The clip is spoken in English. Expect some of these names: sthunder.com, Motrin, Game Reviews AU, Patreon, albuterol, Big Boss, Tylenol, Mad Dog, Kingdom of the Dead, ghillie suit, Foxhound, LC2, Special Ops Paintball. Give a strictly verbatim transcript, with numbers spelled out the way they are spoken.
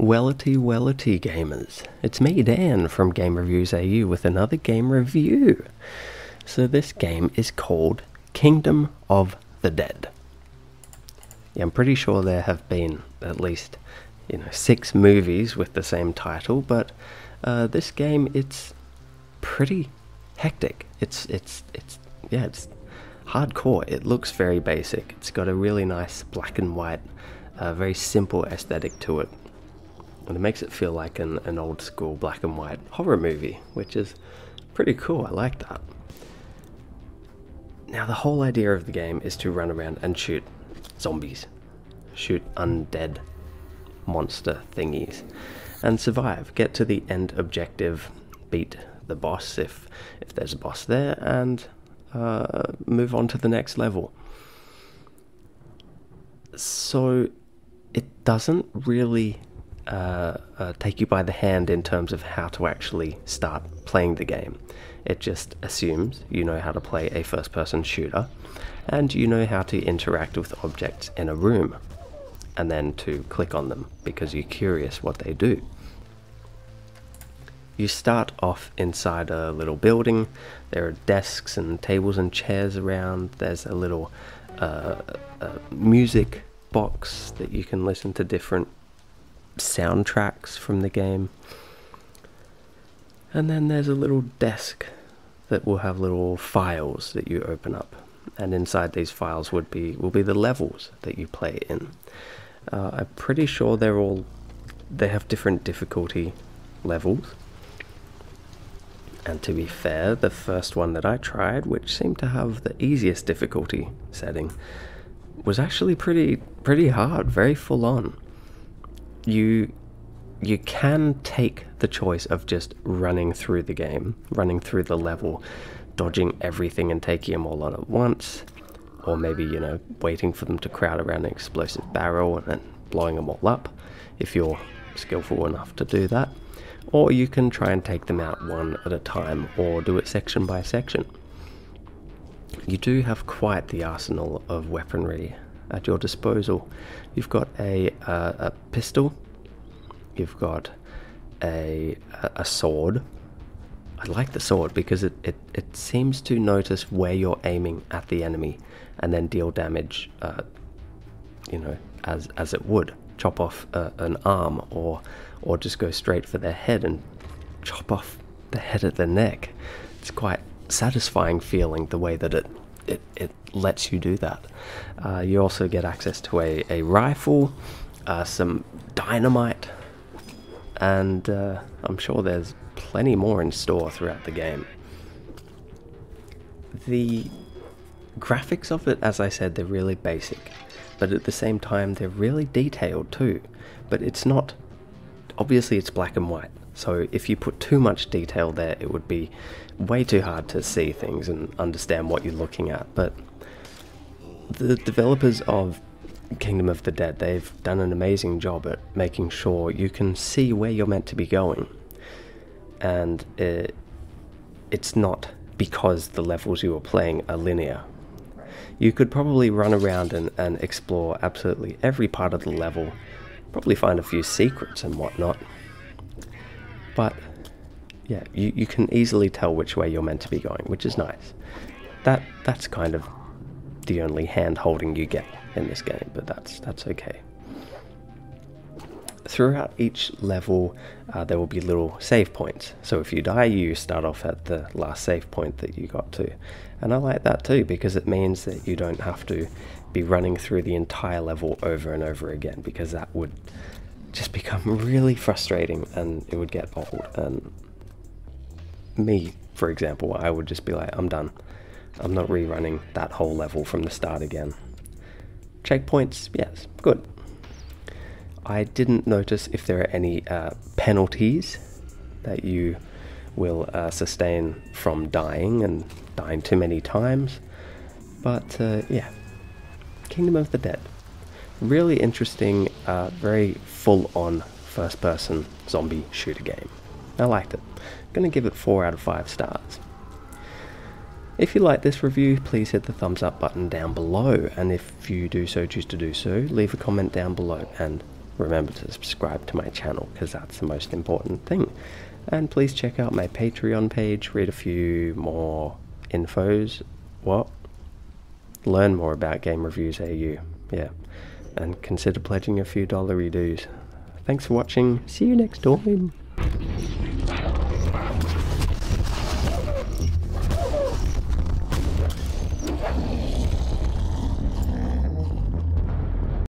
Wellity, wellity gamers, it's me Dan from Game Reviews A U with another game review. So this game is called Kingdom of the Dead. Yeah, I'm pretty sure there have been at least, you know, six movies with the same title, but uh, this game, it's pretty hectic. It's, it's, it's, yeah, it's hardcore. It looks very basic. It's got a really nice black and white, uh, very simple aesthetic to it. And it makes it feel like an, an old school black and white horror movie, which is pretty cool. I like that. Now the whole idea of the game is to run around and shoot zombies, shoot undead monster thingies, and survive, get to the end objective, beat the boss if, if there's a boss there, and uh, move on to the next level. So it doesn't really Uh, uh, take you by the hand in terms of how to actually start playing the game. It just assumes you know how to play a first-person shooter and you know how to interact with objects in a room and then to click on them because you're curious what they do. You start off inside a little building. There are desks and tables and chairs around. There's a little uh, uh, music box that you can listen to different soundtracks from the game, and then there's a little desk that will have little files that you open up, and inside these files would be will be the levels that you play in. uh, I'm pretty sure they're all they have different difficulty levels, and to be fair, the first one that I tried, which seemed to have the easiest difficulty setting, was actually pretty pretty hard, very full-on. You you can take the choice of just running through the game, running through the level, dodging everything and taking them all on at once, or maybe, you know, waiting for them to crowd around an explosive barrel and then blowing them all up, if you're skillful enough to do that. Or you can try and take them out one at a time, or do it section by section. You do have quite the arsenal of weaponry at your disposal. You've got a, uh, a pistol, you've got a, a sword. I like the sword because it, it, it seems to notice where you're aiming at the enemy and then deal damage, uh, you know, as, as it would. Chop off uh, an arm, or, or just go straight for their head and chop off the head at the neck. It's quite satisfying feeling the way that it It, it lets you do that. Uh, you also get access to a, a rifle, uh, some dynamite, and uh, I'm sure there's plenty more in store throughout the game. The graphics of it, as I said, they're really basic, but at the same time they're really detailed too. But it's not, obviously it's black and white, so if you put too much detail there, it would be way too hard to see things and understand what you're looking at. But the developers of Kingdom of the Dead, they've done an amazing job at making sure you can see where you're meant to be going. And it, it's not because the levels you are playing are linear. You could probably run around and, and explore absolutely every part of the level, probably find a few secrets and whatnot. But yeah, you, you can easily tell which way you're meant to be going, which is nice. That that's kind of the only hand-holding you get in this game, but that's that's okay. Throughout each level, uh, there will be little save points. So if you die, you start off at the last save point that you got to. And I like that too, because it means that you don't have to be running through the entire level over and over again, because that would just become really frustrating and it would get old. And me, for example, I would just be like, I'm done. I'm not rerunning that whole level from the start again. Checkpoints, yes, good. I didn't notice if there are any uh, penalties that you will uh, sustain from dying and dying too many times, but uh, yeah, Kingdom of the Dead. Really interesting, uh, very full-on first-person zombie shooter game. I liked it. I'm going to give it four out of five stars. If you like this review, please hit the thumbs up button down below, and if you do so choose to do so, leave a comment down below, and Remember to subscribe to my channel because that's the most important thing. And please check out my Patreon page, read a few more infos. What? Learn more about Game Reviews A U. Yeah. And consider pledging a few dollary doos. Thanks for watching. See you next time.